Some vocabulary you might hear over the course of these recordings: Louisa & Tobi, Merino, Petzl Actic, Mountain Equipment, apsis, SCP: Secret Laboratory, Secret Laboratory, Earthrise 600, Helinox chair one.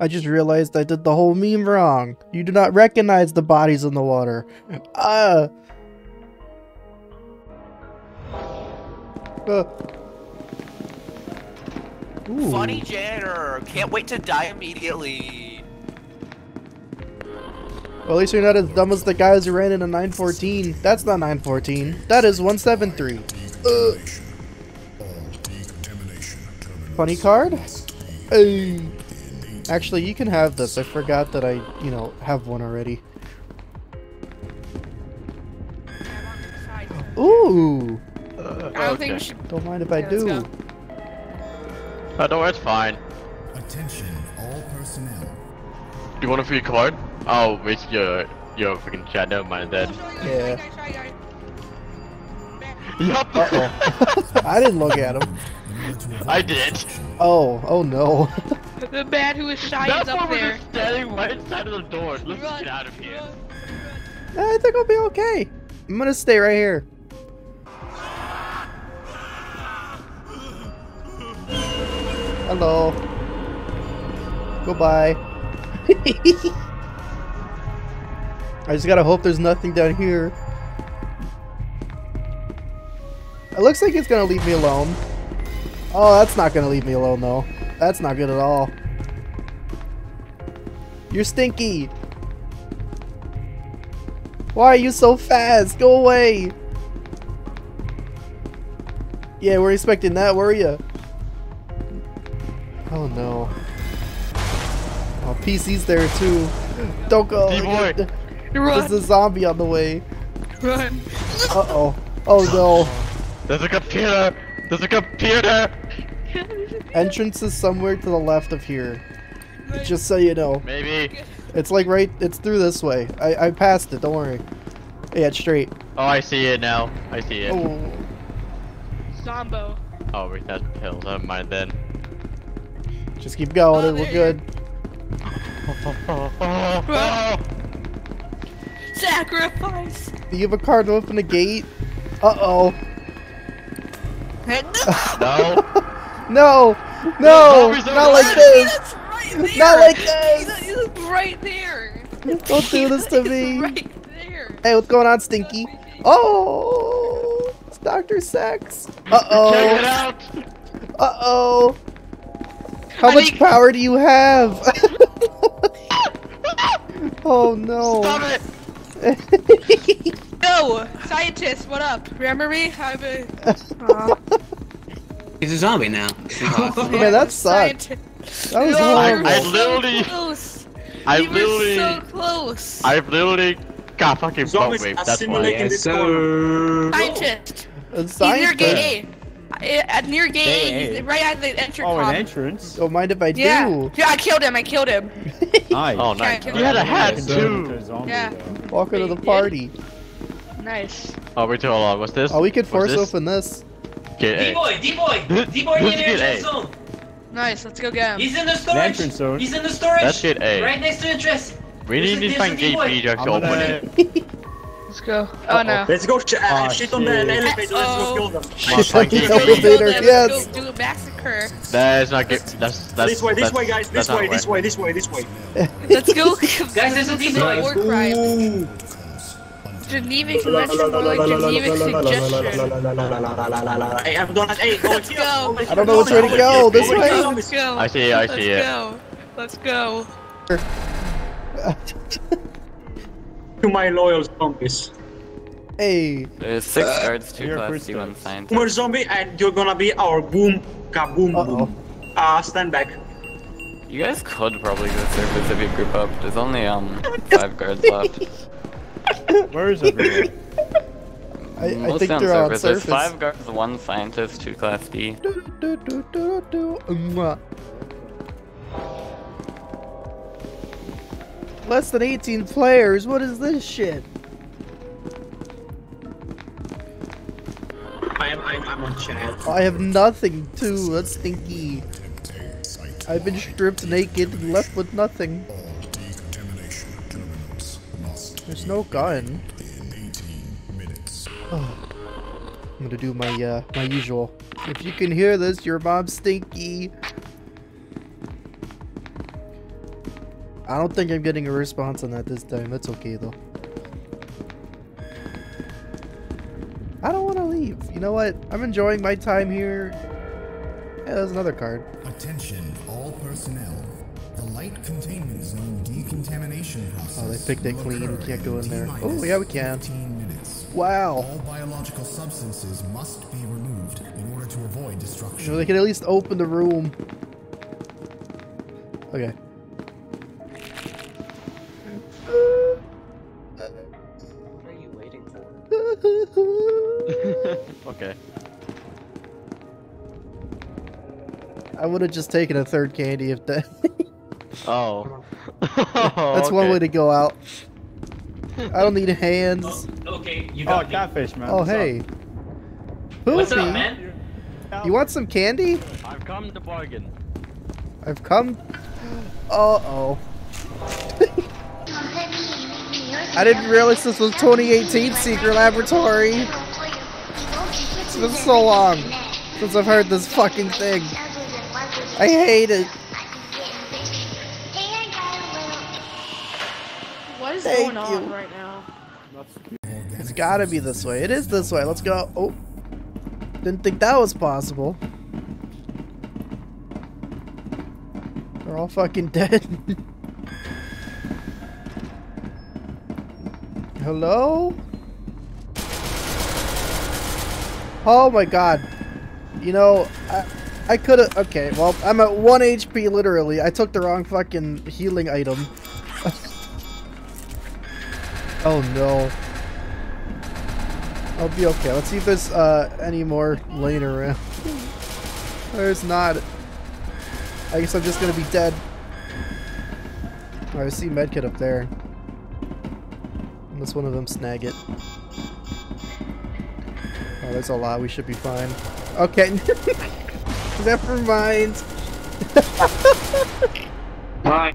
I just realized I did the whole meme wrong. You do not recognize the bodies in the water. Ooh. Funny janitor! Can't wait to die immediately! Well, at least you're not as dumb as the guys who ran into 914. That's not 914. That is 173. Funny card? Actually, you can have this. I forgot that I, you know, have one already. Ooh! Don't mind if I do. No, it's fine. Attention, all personnel. Do you want to free card? Oh, it's your freaking chat. Never mind that. Yeah. Yup. Uh-oh. I didn't look at him. I did. Oh, oh no. The man who is shy is up there. That's why we're standing right inside of the door. Let's get out of here. I think I'll be okay. I'm gonna stay right here. Hello. Goodbye. I just gotta hope there's nothing down here. It looks like it's gonna leave me alone. Oh, that's not gonna leave me alone though. That's not good at all. You're stinky. Why are you so fast? Go away. Yeah, we're expecting that, were you? Oh no. Oh, PC's there too. Don't go. D-Boy. There's a zombie on the way. Run. Uh-oh. Oh no. There's a computer. There's a computer. Entrance is somewhere to the left of here. Just so you know. Maybe. It's like right, it's through this way. I passed it, don't worry. Yeah, it's straight. Oh, I see it now. I see it. Oh. Zombo. Oh, wait, that's pills. Never mind then. Just keep going, oh, we're good. Sacrifice! Do you have a card to open the gate? Uh-oh. No! No! No! Not like this! Not like this! He's right there! Don't do this to me! Right there. Hey, what's going on, Stinky? Oh! It's Dr. Sex! Uh-oh! Check it out! Uh-oh! How much power do you have? Oh no. Stop it! No! Scientist, what up? Remember me? I'm a... He's a zombie now. Yeah, that sucked. Scientist. That was horrible. I literally... so close. I've literally... God, fucking broke me. That's why. Yeah, so... Scientist! He's near gate A. Near gate, right at the entrance. Oh, an entrance. Don't mind if I do. Yeah, I killed him. I killed him. Nice. Oh, nice. You had a hat too. Yeah. Welcome to the party. Nice. Oh, wait, hold on. What's this? Oh, we could force open this. D-Boy, D-Boy, D-Boy in the entrance zone. Nice. Let's go get him. He's in the storage. Entrance zone. He's in the storage. That's gate A. Right next to the dress. We need to find gate B to actually open it. Let's go. Oh no. Let's go shit on the elevator. Let's go kill them. Shit on the elevator, yes. Let's go do a massacre. That's not good. That's this way, guys. This way. Let's go. Guys, this is a war crime. Geneva Convention, Geneva Suggestion. Hey, I'm going at 8. Let's go. I don't know which way to go. This way. Let's go. I see it. Let's go. To my loyal zombies. Hey. There's 6 guards, 2 class D1 scientists. We're zombie and you're gonna be our boom, kaboom, boom. Stand back. You guys could probably go surface if you group up. There's only 5 guards left. Where is everyone? I think they're on surface. There's 5 guards, 1 scientist, 2 class D. Less than 18 players, what is this shit? I'm on chat. I have nothing too, that's stinky. I've been stripped naked and left with nothing. There's no gun. Oh. I'm gonna do my my usual. If you can hear this, your mom's stinky. I don't think I'm getting a response on that this time. That's okay though. I don't want to leave. You know what? I'm enjoying my time here. Yeah, there's another card. Attention, all personnel. The light containment zone decontamination process. Oh, they picked it clean. We can't go in there. Oh, yeah, we can. Wow. All biological substances must be removed in order to avoid destruction. So they can at least open the room. Okay. What are you waiting for? Okay. I would have just taken a third candy if that. Oh. That's okay. One way to go out. I don't need hands. Oh, okay, you got catfish, man. Oh, hey. What's up, man? You want some candy? I've come to bargain. I've come. Uh-oh. I didn't realize this was 2018 Secret Laboratory. It's been so long since I've heard this fucking thing. I hate it. What is going on right now? It's gotta be this way. It is this way. Let's go. Oh. Didn't think that was possible. They're all fucking dead. Hello? Oh my god. You know, I could've... Okay, well, I'm at 1 HP, literally. I took the wrong fucking healing item. Oh, no. I'll be okay. Let's see if there's any more laying around. There's not. I guess I'm just gonna be dead. Alright, I see medkit up there. Unless one of them snag it. Oh, there's a lot. We should be fine. Okay. Never mind. Bye.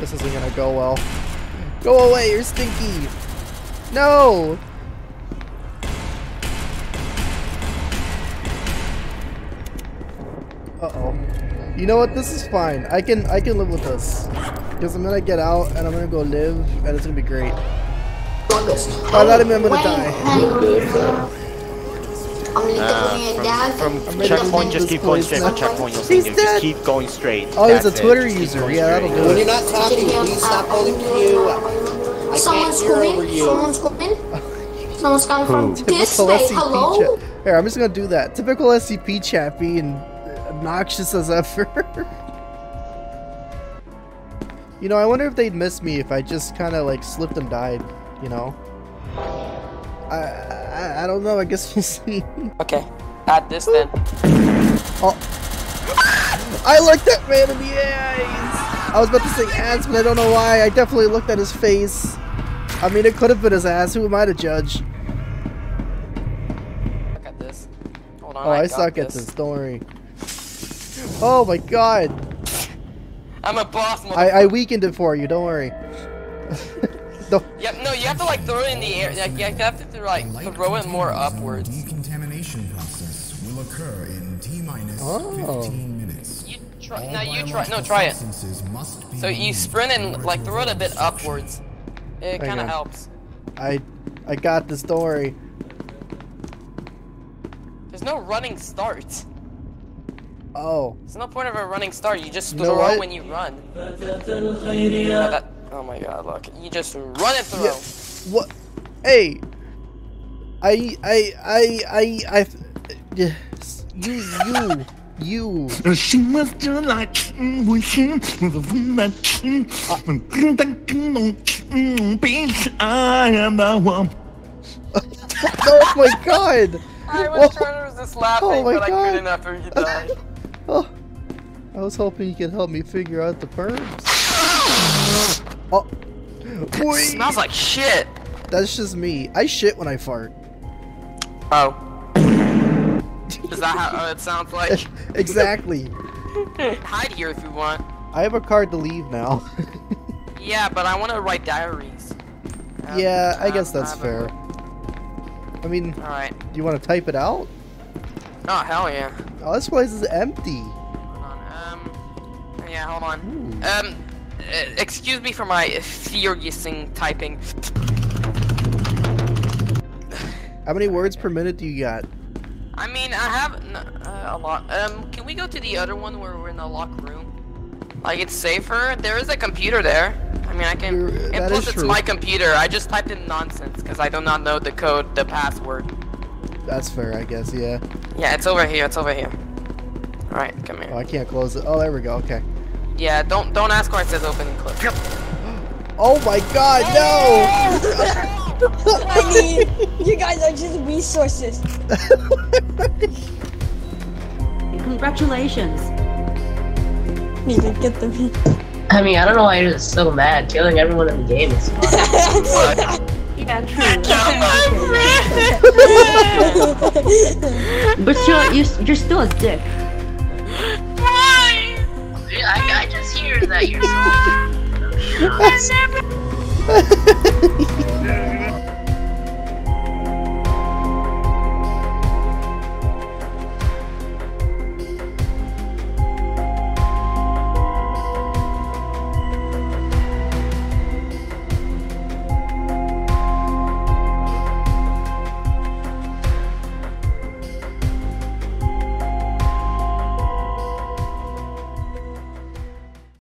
This isn't gonna go well. Go away, you're stinky. No. Uh-oh. You know what? This is fine. I can live with this. Because I'm gonna get out and I'm gonna go live and it's gonna be great. By that I mean I'm gonna die. From checkpoint, just keep going straight. From checkpoint, you'll see him. Just keep going straight. Oh, he's a Twitter user. Yeah, that'll do it. When you're not talking, please stop holding you. I can't hear over you. Someone's coming. Someone's coming from this way. Hello? Here, I'm just gonna do that. Typical SCP chat being obnoxious as ever. You know, I wonder if they'd miss me if I just kind of like slipped and died, you know? I don't know, I guess we'll see. Okay, add this then. Oh. Ah! I looked that man in the eyes! I was about to say ass, but I don't know why. I definitely looked at his face. I mean, it could have been his ass. Who am I to judge? I got this. Hold on, oh, I suck at this. Don't worry. Oh my god! I'm a boss. I weakened it for you. Don't worry. No. Yep. No, you have to like throw it in the air. Like, you have to like throw it more upwards. Decontamination process will occur in T-minus 15 minutes. You try. No, you try. No, try it. So you sprint and like throw it a bit upwards. It kind of helps. I got the story. There's no running starts. Oh. There's no point of a running start, you just throw it when you run. Oh my god, look. You just run it through. Yeah. What? Hey. You. She must do like wishing with a woman. I am the one. Oh my god. I was trying to resist laughing, but I couldn't after you died. Oh, I was hoping you could help me figure out the perms. Oh, it smells like shit. That's just me. I shit when I fart. Oh. Is that how it sounds like? Exactly. Hide here if you want. I have a card to leave now. Yeah, but I want to write diaries. Yeah, I guess that's fair. I mean, all right. Do you want to type it out? Oh, hell yeah. Oh, this place is empty. Hold on, yeah, hold on. Ooh. Excuse me for my furiousing typing. How many words per minute do you got? I mean, I have a lot. Can we go to the other one where we're in the locked room? Like, it's safer. There is a computer there. I mean, I can. And plus, it's my computer. I just typed in nonsense because I do not know the code, the password. That's fair, I guess. Yeah. Yeah, it's over here. It's over here. All right, come here. Oh, I can't close it. Oh, there we go. Okay. Yeah, don't ask why it says open and close. Oh my God, no! I mean, you guys are just resources. Congratulations. You didn't get the meat. I mean, I don't know why you're just so mad. Killing everyone in the game is fun. Yeah, true. But you're still a dick. Why? I just hear that you're so mad.